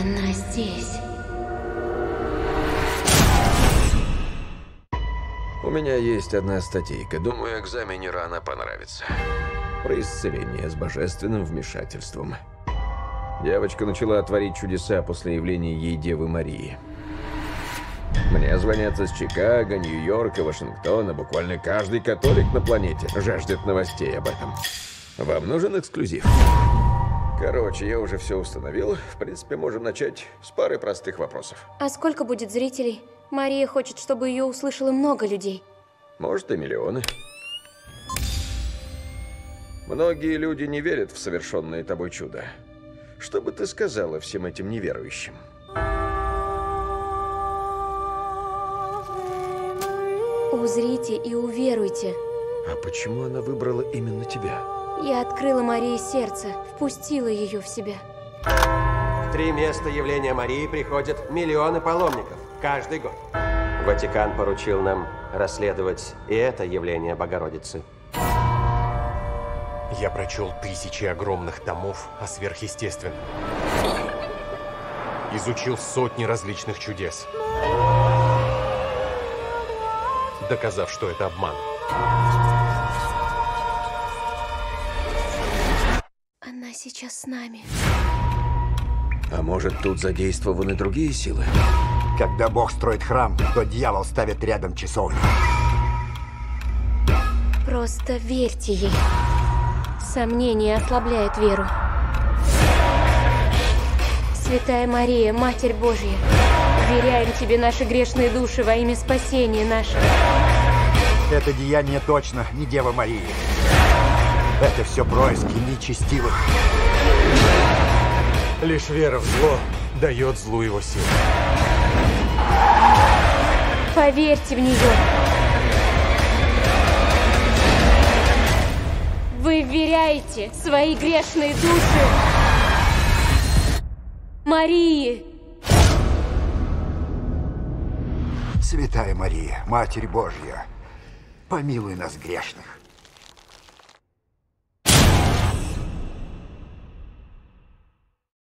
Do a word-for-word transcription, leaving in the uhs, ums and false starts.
Она здесь. У меня есть одна статейка. Думаю, Экзамину Рано понравится. Про исцеление с божественным вмешательством. Девочка начала творить чудеса после явления ей Девы Марии. Мне звонятся с Чикаго, Нью-Йорка, Вашингтона. Буквально каждый католик на планете жаждет новостей об этом. Вам нужен эксклюзив? Короче, я уже все установил. В принципе, можем начать с пары простых вопросов. А сколько будет зрителей? Мария хочет, чтобы ее услышало много людей. Может, и миллионы. Многие люди не верят в совершенное тобой чудо. Что бы ты сказала всем этим неверующим? Узрите и уверуйте. А почему она выбрала именно тебя? Я открыла Марии сердце, впустила ее в себя. В три места явления Марии приходят миллионы паломников каждый год. Ватикан поручил нам расследовать и это явление Богородицы. Я прочел тысячи огромных томов о сверхъестественном. Изучил сотни различных чудес, доказав, что это обман. Она сейчас с нами. А может, тут задействованы другие силы? Когда Бог строит храм, то дьявол ставит рядом часовню. Просто верьте ей. Сомнение ослабляет веру. Святая Мария, Матерь Божья, вверяем тебе наши грешные души во имя спасения нашего. Это деяние точно не Дева Марии. Это все происки нечестивых. Лишь вера в зло дает злу его силу. Поверьте в нее. Вы вверяете свои грешные души Марии. Святая Мария, Матерь Божья, помилуй нас грешных.